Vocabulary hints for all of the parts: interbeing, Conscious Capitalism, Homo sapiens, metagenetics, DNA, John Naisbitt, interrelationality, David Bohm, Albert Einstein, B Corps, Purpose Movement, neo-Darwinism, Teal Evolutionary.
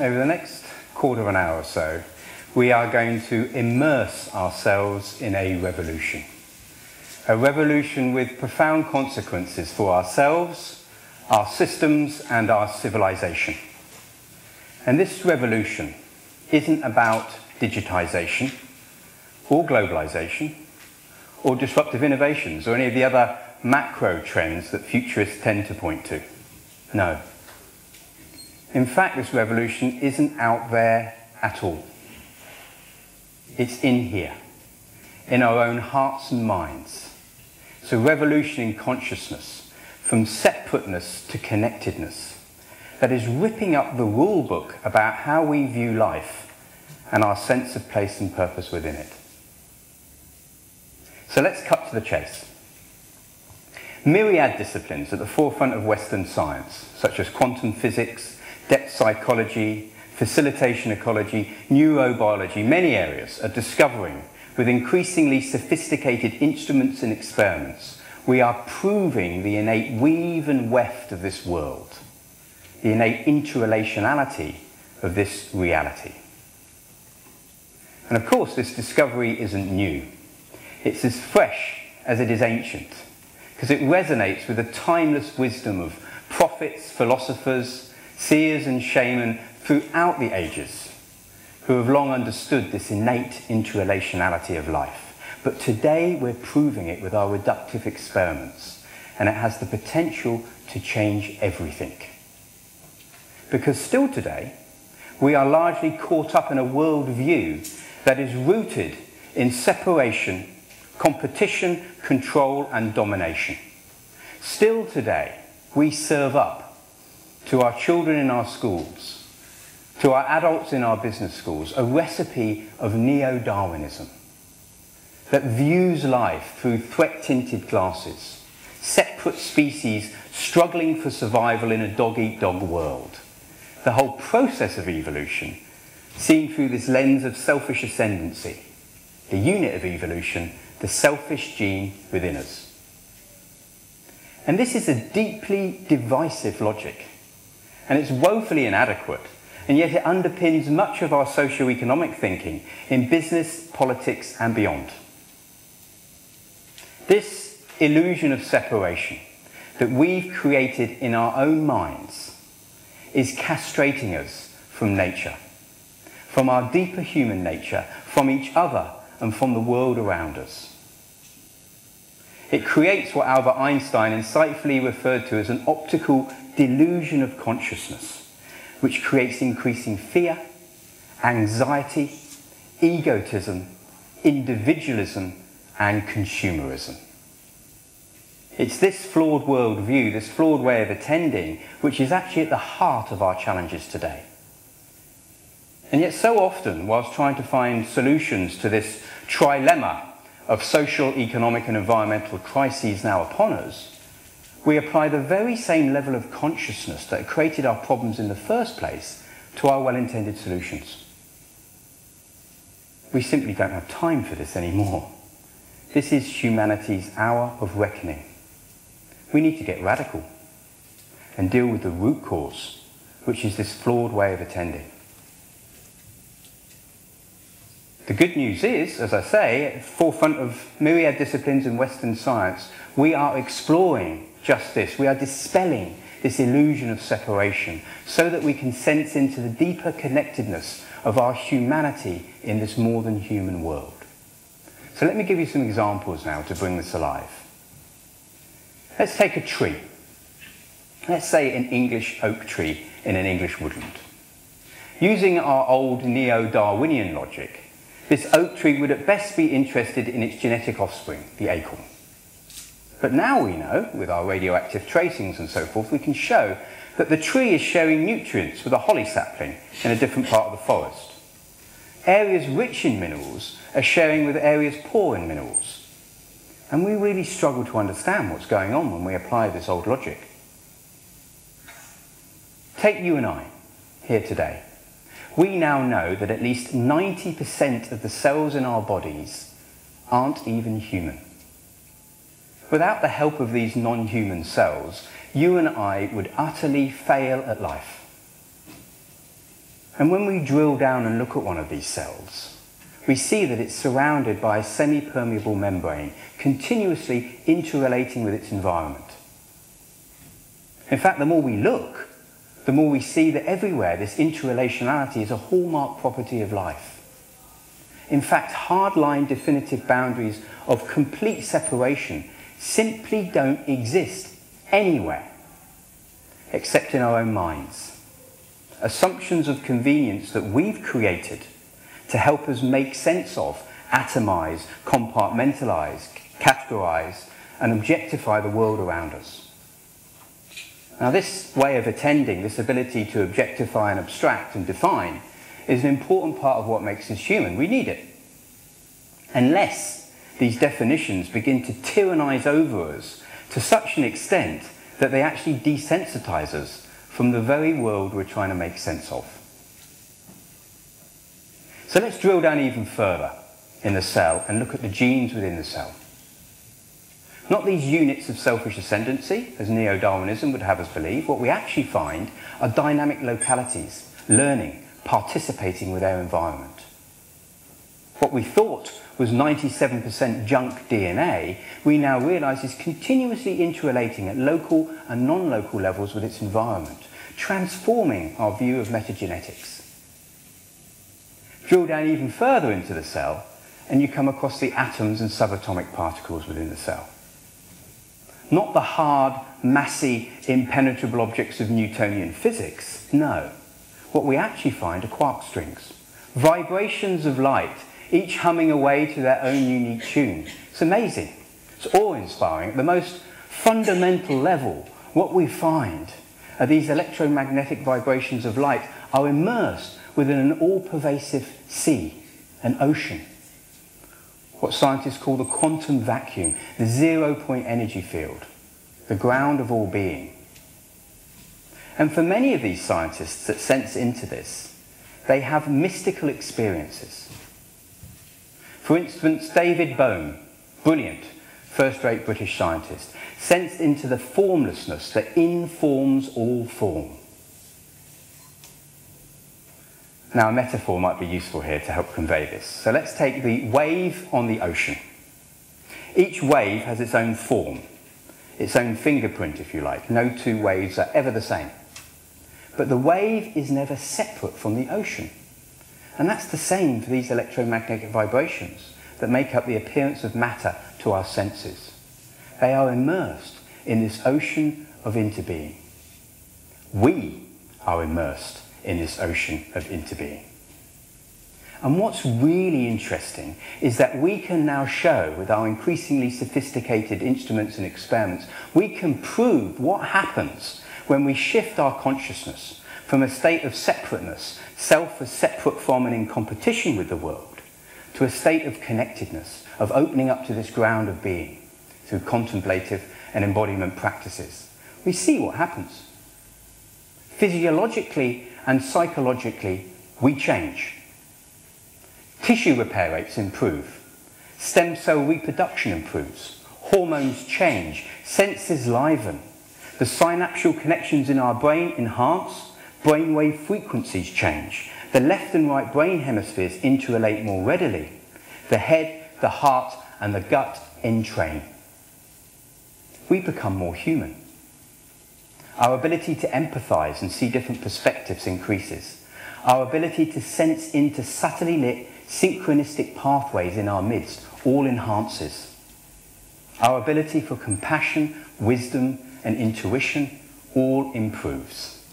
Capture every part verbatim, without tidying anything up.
over the next quarter of an hour or so, we are going to immerse ourselves in a revolution. A revolution with profound consequences for ourselves, our systems, and our civilization. And this revolution isn't about digitization, or globalization, or disruptive innovations, or any of the other macro trends that futurists tend to point to. No. In fact, this revolution isn't out there at all. It's in here, in our own hearts and minds. It's a revolution in consciousness, from separateness to connectedness, that is ripping up the rule book about how we view life and our sense of place and purpose within it. So let's cut to the chase. Myriad disciplines at the forefront of Western science, such as quantum physics, depth psychology, facilitation ecology, neurobiology, many areas are discovering, with increasingly sophisticated instruments and experiments, we are proving the innate weave and weft of this world, the innate interrelationality of this reality. And of course, this discovery isn't new. It's as fresh as it is ancient, because it resonates with the timeless wisdom of prophets, philosophers, seers and shamans throughout the ages, who have long understood this innate interrelationality of life. But today we're proving it with our reductive experiments, and it has the potential to change everything. Because still today, we are largely caught up in a worldview that is rooted in separation, competition, control, and domination. Still today, we serve up to our children in our schools, to our adults in our business schools, a recipe of neo-Darwinism that views life through threat-tinted glasses, separate species struggling for survival in a dog-eat-dog world. The whole process of evolution seen through this lens of selfish ascendancy, the unit of evolution, the selfish gene within us. And this is a deeply divisive logic, and it's woefully inadequate, and yet it underpins much of our socio-economic thinking in business, politics, and beyond. This illusion of separation that we've created in our own minds is castrating us from nature, from our deeper human nature, from each other, and from the world around us. It creates what Albert Einstein insightfully referred to as an optical delusion of consciousness, which creates increasing fear, anxiety, egotism, individualism, and consumerism. It's this flawed worldview, this flawed way of attending, which is actually at the heart of our challenges today. And yet so often, whilst trying to find solutions to this trilemma of social, economic and environmental crises now upon us, we apply the very same level of consciousness that created our problems in the first place to our well-intended solutions. We simply don't have time for this anymore. This is humanity's hour of reckoning. We need to get radical and deal with the root cause, which is this flawed way of attending. The good news is, as I say, at the forefront of myriad disciplines in Western science, we are exploring just this. We are dispelling this illusion of separation so that we can sense into the deeper connectedness of our humanity in this more than human world. So let me give you some examples now to bring this alive. Let's take a tree. Let's say an English oak tree in an English woodland. Using our old neo-Darwinian logic, this oak tree would at best be interested in its genetic offspring, the acorn. But now we know, with our radioactive tracings and so forth, we can show that the tree is sharing nutrients with a holly sapling in a different part of the forest. Areas rich in minerals are sharing with areas poor in minerals. And we really struggle to understand what's going on when we apply this old logic. Take you and I, here today. We now know that at least ninety percent of the cells in our bodies aren't even human. Without the help of these non-human cells, you and I would utterly fail at life. And when we drill down and look at one of these cells, we see that it's surrounded by a semi-permeable membrane, continuously interrelating with its environment. In fact, the more we look, the more we see that everywhere this interrelationality is a hallmark property of life. In fact, hard-line definitive boundaries of complete separation simply don't exist anywhere, except in our own minds. Assumptions of convenience that we've created to help us make sense of, atomize, compartmentalize, categorize, and objectify the world around us. Now, this way of attending, this ability to objectify and abstract and define, is an important part of what makes us human. We need it. Unless these definitions begin to tyrannize over us to such an extent that they actually desensitize us from the very world we're trying to make sense of. So let's drill down even further in the cell and look at the genes within the cell. Not these units of selfish ascendancy, as neo-Darwinism would have us believe. What we actually find are dynamic localities, learning, participating with their environment. What we thought was ninety-seven percent junk D N A, we now realize is continuously interrelating at local and non-local levels with its environment, transforming our view of metagenetics. Drill down even further into the cell, and you come across the atoms and subatomic particles within the cell. Not the hard, massy, impenetrable objects of Newtonian physics, no. What we actually find are quark strings, vibrations of light, each humming away to their own unique tune. It's amazing, it's awe-inspiring. At the most fundamental level, what we find are these electromagnetic vibrations of light are immersed within an all-pervasive sea, an ocean. What scientists call the quantum vacuum, the zero-point energy field, the ground of all being. And for many of these scientists that sense into this, they have mystical experiences. For instance, David Bohm, brilliant, first-rate British scientist, sensed into the formlessness that informs all form. Now, a metaphor might be useful here to help convey this. So let's take the wave on the ocean. Each wave has its own form, its own fingerprint, if you like. No two waves are ever the same. But the wave is never separate from the ocean. And that's the same for these electromagnetic vibrations that make up the appearance of matter to our senses. They are immersed in this ocean of interbeing. We are immersed in this ocean of interbeing. And what's really interesting is that we can now show, with our increasingly sophisticated instruments and experiments, we can prove what happens when we shift our consciousness from a state of separateness, self as separate from and in competition with the world, to a state of connectedness, of opening up to this ground of being through contemplative and embodiment practices. We see what happens. Physiologically and psychologically, we change. Tissue repair rates improve. Stem cell reproduction improves. Hormones change. Senses liven. The synaptial connections in our brain enhance. Brainwave frequencies change. The left and right brain hemispheres interrelate more readily. The head, the heart, and the gut entrain. We become more human. Our ability to empathize and see different perspectives increases. Our ability to sense into subtly lit, synchronistic pathways in our midst all enhances. Our ability for compassion, wisdom, and intuition all improves.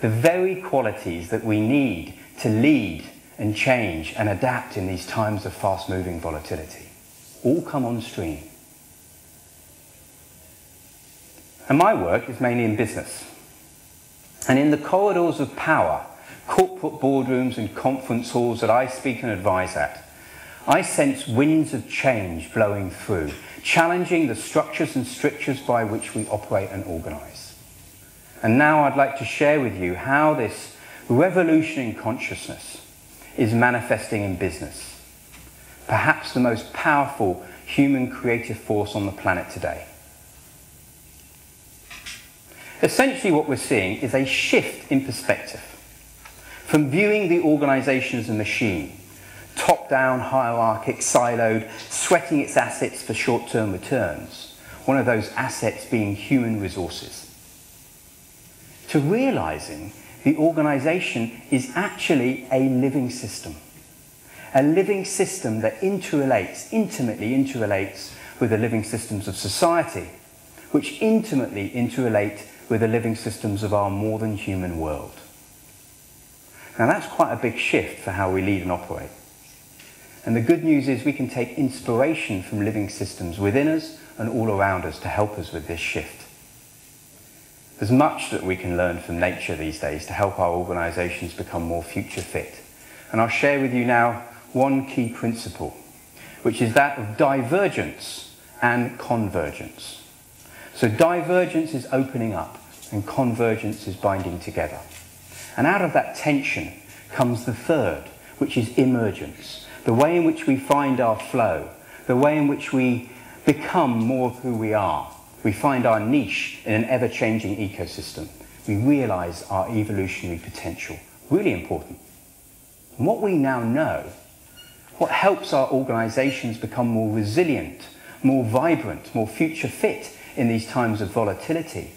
The very qualities that we need to lead and change and adapt in these times of fast-moving volatility all come on stream. And my work is mainly in business. And in the corridors of power, corporate boardrooms and conference halls that I speak and advise at, I sense winds of change blowing through, challenging the structures and strictures by which we operate and organize. And now I'd like to share with you how this revolution in consciousness is manifesting in business, perhaps the most powerful human creative force on the planet today. Essentially, what we're seeing is a shift in perspective from viewing the organisation as a machine, top-down, hierarchic, siloed, sweating its assets for short-term returns, one of those assets being human resources, to realising the organisation is actually a living system, a living system that interrelates, intimately interrelates with the living systems of society, which intimately interrelate with the living systems of our more than human world. Now that's quite a big shift for how we lead and operate. And the good news is we can take inspiration from living systems within us and all around us to help us with this shift. There's much that we can learn from nature these days to help our organisations become more future fit. And I'll share with you now one key principle, which is that of divergence and convergence. So divergence is opening up and convergence is binding together. And out of that tension comes the third, which is emergence, the way in which we find our flow, the way in which we become more of who we are. We find our niche in an ever-changing ecosystem. We realise our evolutionary potential. Really important. And what we now know, what helps our organisations become more resilient, more vibrant, more future fit in these times of volatility,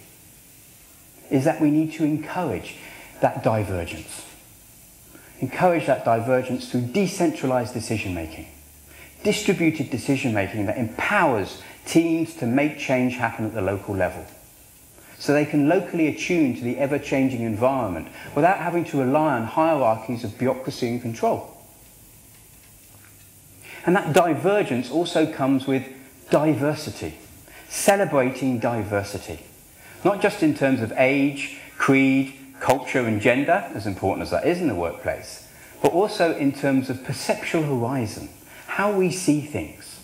is that we need to encourage that divergence. Encourage that divergence through decentralised decision-making, distributed decision-making that empowers teams to make change happen at the local level, so they can locally attune to the ever-changing environment without having to rely on hierarchies of bureaucracy and control. And that divergence also comes with diversity, celebrating diversity, not just in terms of age, creed, culture and gender, as important as that is in the workplace, but also in terms of perceptual horizon, how we see things,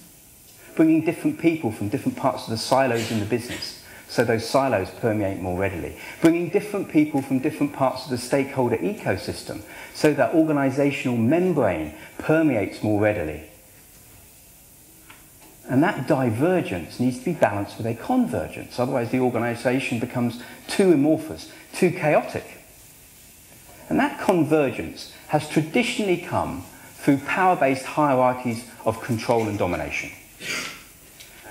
bringing different people from different parts of the silos in the business, so those silos permeate more readily, bringing different people from different parts of the stakeholder ecosystem, so that organisational membrane permeates more readily. And that divergence needs to be balanced with a convergence, otherwise the organisation becomes too amorphous, too chaotic. And that convergence has traditionally come through power-based hierarchies of control and domination.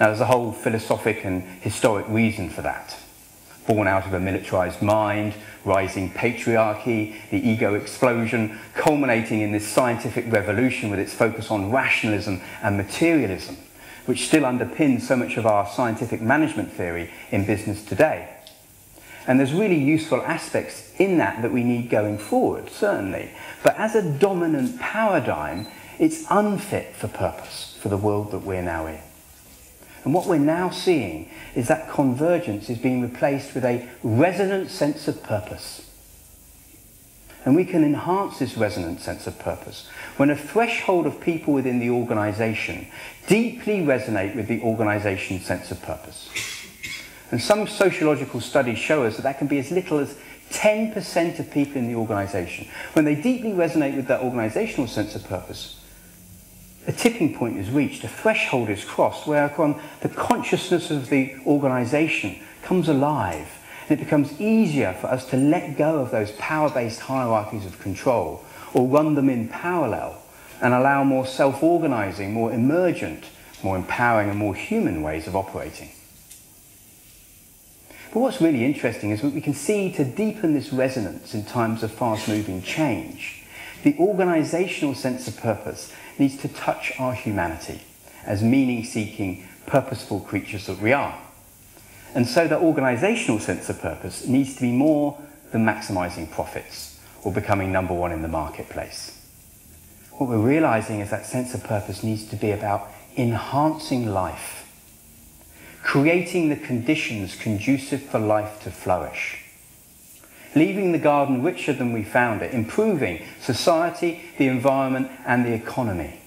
Now there's a whole philosophic and historic reason for that, born out of a militarised mind, rising patriarchy, the ego explosion, culminating in this scientific revolution with its focus on rationalism and materialism, which still underpins so much of our scientific management theory in business today. And there's really useful aspects in that that we need going forward, certainly. But as a dominant paradigm, it's unfit for purpose for the world that we're now in. And what we're now seeing is that convergence is being replaced with a resonant sense of purpose. And we can enhance this resonant sense of purpose when a threshold of people within the organisation deeply resonate with the organisation's sense of purpose. And some sociological studies show us that that can be as little as ten percent of people in the organisation. When they deeply resonate with that organisational sense of purpose, a tipping point is reached, a threshold is crossed, where the consciousness of the organisation comes alive. And it becomes easier for us to let go of those power-based hierarchies of control or run them in parallel and allow more self-organising, more emergent, more empowering and more human ways of operating. But what's really interesting is that we can see, to deepen this resonance in times of fast-moving change, the organisational sense of purpose needs to touch our humanity as meaning-seeking, purposeful creatures that we are. And so that organisational sense of purpose needs to be more than maximising profits or becoming number one in the marketplace. What we're realising is that sense of purpose needs to be about enhancing life, creating the conditions conducive for life to flourish, leaving the garden richer than we found it, improving society, the environment and the economy.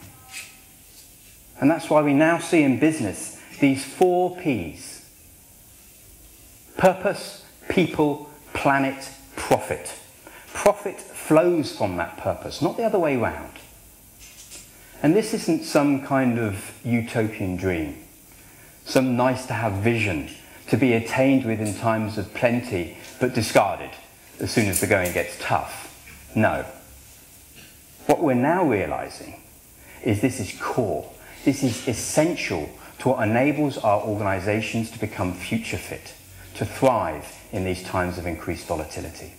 And that's why we now see in business these four P's: purpose, people, planet, profit. Profit flows from that purpose, not the other way round. And this isn't some kind of utopian dream, some nice-to-have vision to be attained with in times of plenty but discarded as soon as the going gets tough. No, What we're now realizing is this is core. This is essential to what enables our organizations to become future fit, to thrive in these times of increased volatility.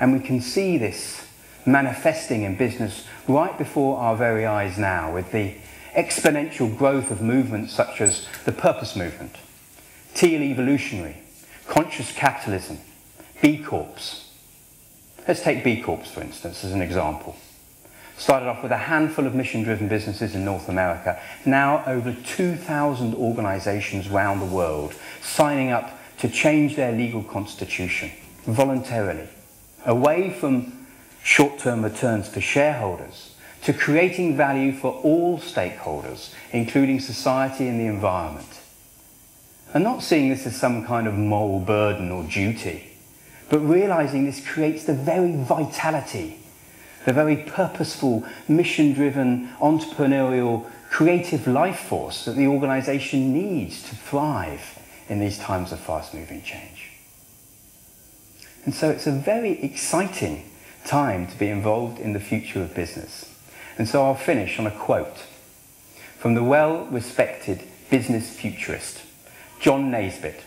And we can see this manifesting in business right before our very eyes now, with the exponential growth of movements such as the Purpose Movement, Teal Evolutionary, Conscious Capitalism, B Corps. Let's take B Corps, for instance, as an example. Started off with a handful of mission-driven businesses in North America, now over two thousand organizations around the world signing up to change their legal constitution voluntarily, away from short-term returns for shareholders to creating value for all stakeholders, including society and the environment. And not seeing this as some kind of moral burden or duty, but realizing this creates the very vitality, the very purposeful, mission-driven, entrepreneurial, creative life force that the organization needs to thrive in these times of fast-moving change. And so it's a very exciting time to be involved in the future of business. And so I'll finish on a quote from the well-respected business futurist, John Naisbitt,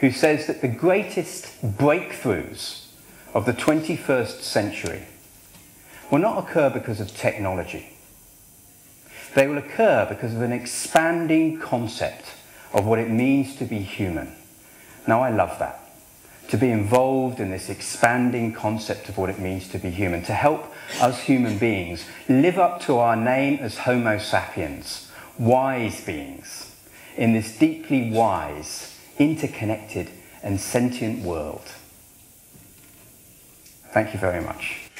who says that the greatest breakthroughs of the twenty-first century will not occur because of technology. They will occur because of an expanding concept of what it means to be human. Now, I love that, to be involved in this expanding concept of what it means to be human, to help us human beings live up to our name as Homo sapiens, wise beings, in this deeply wise, interconnected and sentient world. Thank you very much.